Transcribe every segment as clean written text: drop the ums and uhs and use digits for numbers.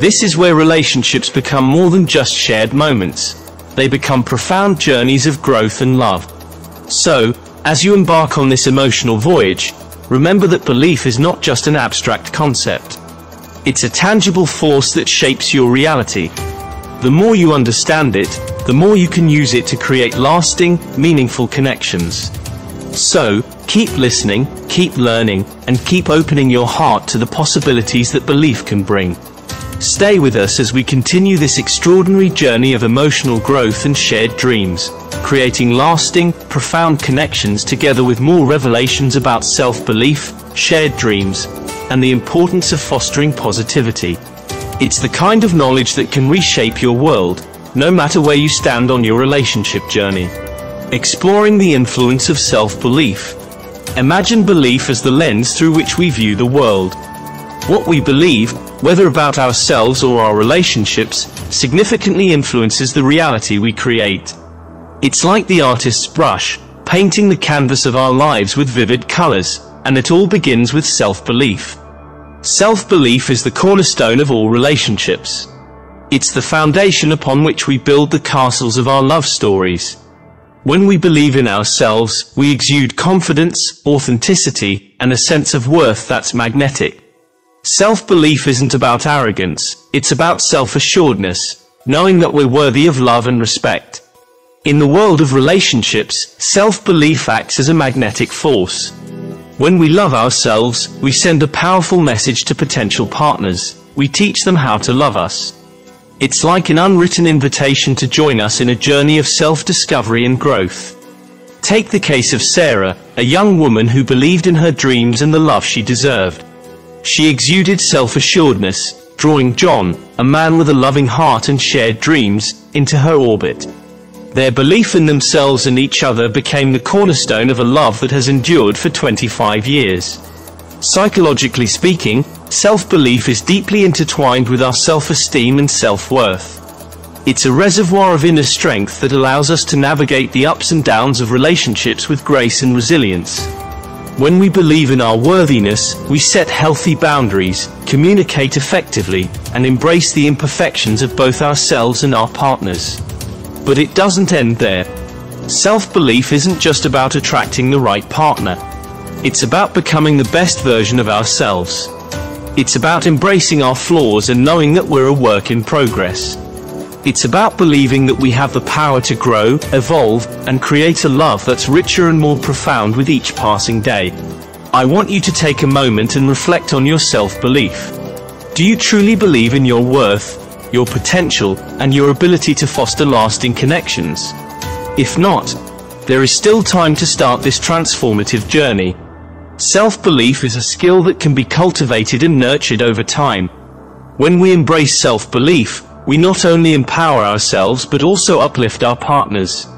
This is where relationships become more than just shared moments. They become profound journeys of growth and love. So, as you embark on this emotional voyage, remember that belief is not just an abstract concept. It's a tangible force that shapes your reality. The more you understand it, the more you can use it to create lasting, meaningful connections. So, keep listening, keep learning, and keep opening your heart to the possibilities that belief can bring. Stay with us as we continue this extraordinary journey of emotional growth and shared dreams, creating lasting, profound connections together with more revelations about self-belief, shared dreams, and the importance of fostering positivity. It's the kind of knowledge that can reshape your world, no matter where you stand on your relationship journey. Exploring the influence of self-belief. Imagine belief as the lens through which we view the world. What we believe, whether about ourselves or our relationships, significantly influences the reality we create. It's like the artist's brush, painting the canvas of our lives with vivid colors, and it all begins with self-belief. Self-belief is the cornerstone of all relationships. It's the foundation upon which we build the castles of our love stories. When we believe in ourselves, we exude confidence, authenticity, and a sense of worth that's magnetic. Self-belief isn't about arrogance, it's about self-assuredness, knowing that we're worthy of love and respect. In the world of relationships, self-belief acts as a magnetic force. When we love ourselves, we send a powerful message to potential partners. We teach them how to love us. It's like an unwritten invitation to join us in a journey of self-discovery and growth. Take the case of Sarah, a young woman who believed in her dreams and the love she deserved. She exuded self-assuredness, drawing John, a man with a loving heart and shared dreams, into her orbit. Their belief in themselves and each other became the cornerstone of a love that has endured for 25 years. Psychologically speaking, self-belief is deeply intertwined with our self-esteem and self-worth. It's a reservoir of inner strength that allows us to navigate the ups and downs of relationships with grace and resilience. When we believe in our worthiness, we set healthy boundaries, communicate effectively, and embrace the imperfections of both ourselves and our partners. But it doesn't end there. Self-belief isn't just about attracting the right partner. It's about becoming the best version of ourselves. It's about embracing our flaws and knowing that we're a work in progress. It's about believing that we have the power to grow, evolve, and create a love that's richer and more profound with each passing day. I want you to take a moment and reflect on your self-belief. Do you truly believe in your worth, your potential, and your ability to foster lasting connections? If not, there is still time to start this transformative journey. Self-belief is a skill that can be cultivated and nurtured over time. When we embrace self-belief, we not only empower ourselves but also uplift our partners.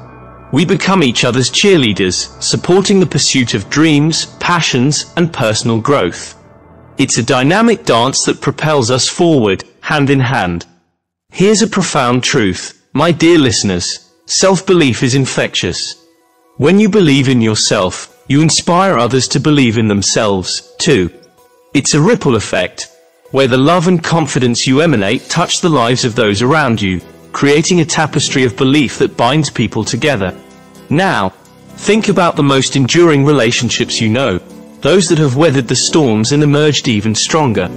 We become each other's cheerleaders, supporting the pursuit of dreams, passions, and personal growth. It's a dynamic dance that propels us forward, hand in hand. Here's a profound truth, my dear listeners. Self-belief is infectious. When you believe in yourself, you inspire others to believe in themselves, too. It's a ripple effect, where the love and confidence you emanate touch the lives of those around you, creating a tapestry of belief that binds people together. Now, think about the most enduring relationships you know, those that have weathered the storms and emerged even stronger.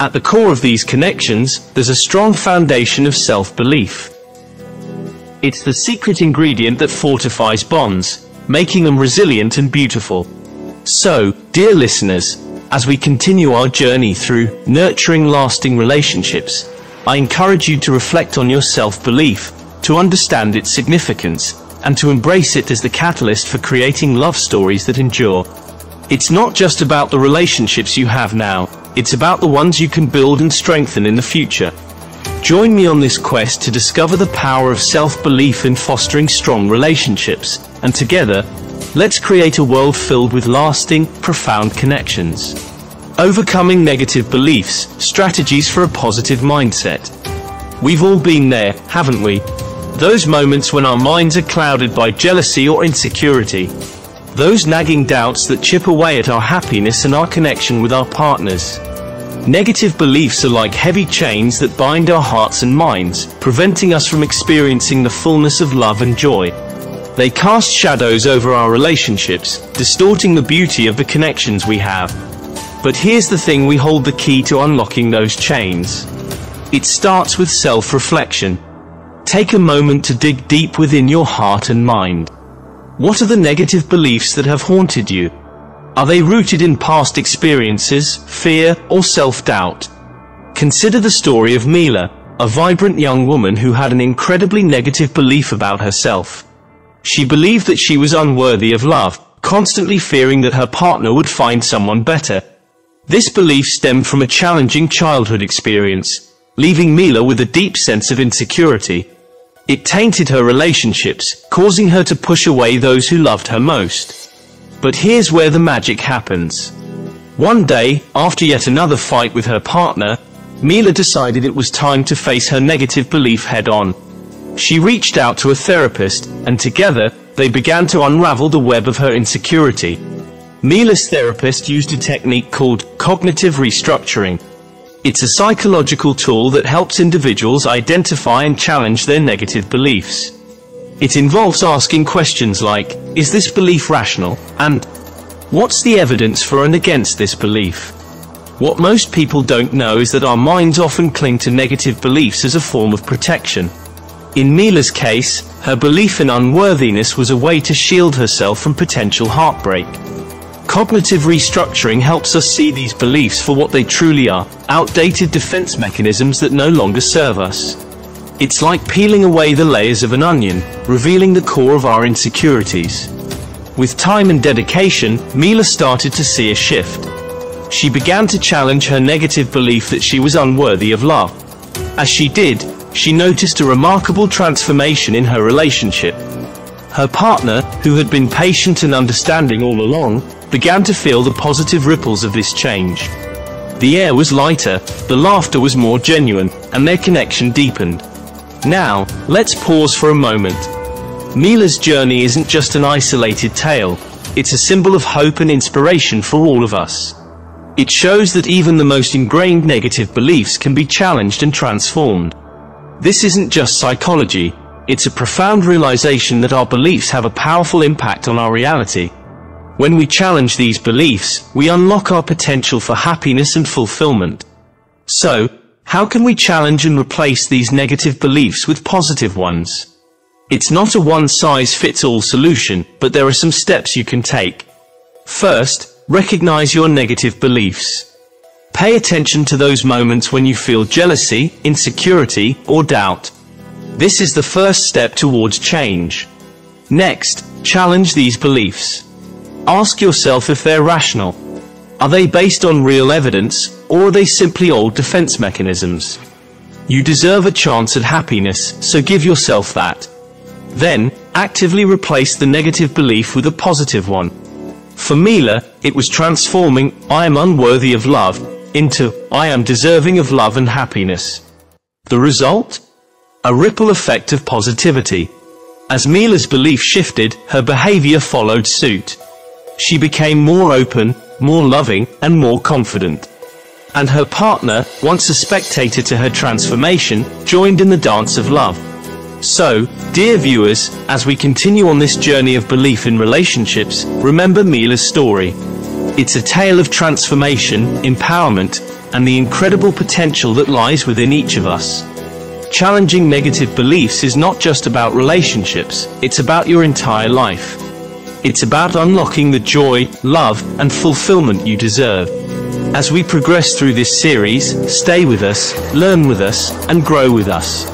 At the core of these connections, there's a strong foundation of self-belief. It's the secret ingredient that fortifies bonds, making them resilient and beautiful. So, dear listeners, as we continue our journey through nurturing lasting relationships, I encourage you to reflect on your self-belief, to understand its significance, and to embrace it as the catalyst for creating love stories that endure. It's not just about the relationships you have now, it's about the ones you can build and strengthen in the future. Join me on this quest to discover the power of self-belief in fostering strong relationships, and together, let's create a world filled with lasting, profound connections. Overcoming negative beliefs, strategies for a positive mindset. We've all been there, haven't we? Those moments when our minds are clouded by jealousy or insecurity. Those nagging doubts that chip away at our happiness and our connection with our partners. Negative beliefs are like heavy chains that bind our hearts and minds, preventing us from experiencing the fullness of love and joy. They cast shadows over our relationships, distorting the beauty of the connections we have. But here's the thing: we hold the key to unlocking those chains. It starts with self-reflection. Take a moment to dig deep within your heart and mind. What are the negative beliefs that have haunted you? Are they rooted in past experiences, fear, or self-doubt? Consider the story of Mila, a vibrant young woman who had an incredibly negative belief about herself. She believed that she was unworthy of love, constantly fearing that her partner would find someone better. This belief stemmed from a challenging childhood experience, leaving Mila with a deep sense of insecurity. It tainted her relationships, causing her to push away those who loved her most. But here's where the magic happens. One day, after yet another fight with her partner, Mila decided it was time to face her negative belief head-on. She reached out to a therapist, and together, they began to unravel the web of her insecurity. Mila's therapist used a technique called cognitive restructuring. It's a psychological tool that helps individuals identify and challenge their negative beliefs. It involves asking questions like, is this belief rational? And, what's the evidence for and against this belief? What most people don't know is that our minds often cling to negative beliefs as a form of protection. In Mila's case, her belief in unworthiness was a way to shield herself from potential heartbreak. Cognitive restructuring helps us see these beliefs for what they truly are, outdated defense mechanisms that no longer serve us. It's like peeling away the layers of an onion, revealing the core of our insecurities. With time and dedication, Mila started to see a shift. She began to challenge her negative belief that she was unworthy of love. As she did, she noticed a remarkable transformation in her relationship. Her partner, who had been patient and understanding all along, began to feel the positive ripples of this change. The air was lighter, the laughter was more genuine, and their connection deepened. Now, let's pause for a moment. Mila's journey isn't just an isolated tale, it's a symbol of hope and inspiration for all of us. It shows that even the most ingrained negative beliefs can be challenged and transformed. This isn't just psychology, it's a profound realization that our beliefs have a powerful impact on our reality. When we challenge these beliefs, we unlock our potential for happiness and fulfillment. So, how can we challenge and replace these negative beliefs with positive ones? It's not a one-size-fits-all solution, but there are some steps you can take. First, recognize your negative beliefs. Pay attention to those moments when you feel jealousy, insecurity, or doubt. This is the first step towards change. Next, challenge these beliefs. Ask yourself if they're rational. Are they based on real evidence, or are they simply old defense mechanisms? You deserve a chance at happiness, so give yourself that. Then, actively replace the negative belief with a positive one. For Mila, it was transforming "I am unworthy of love" into "I am deserving of love and happiness." The result? A ripple effect of positivity. As Mila's belief shifted, her behavior followed suit. She became more open, more loving, and more confident. And her partner, once a spectator to her transformation, joined in the dance of love. So, dear viewers, as we continue on this journey of belief in relationships, remember Mila's story. It's a tale of transformation, empowerment, and the incredible potential that lies within each of us. Challenging negative beliefs is not just about relationships, it's about your entire life. It's about unlocking the joy, love, and fulfillment you deserve. As we progress through this series, stay with us, learn with us, and grow with us.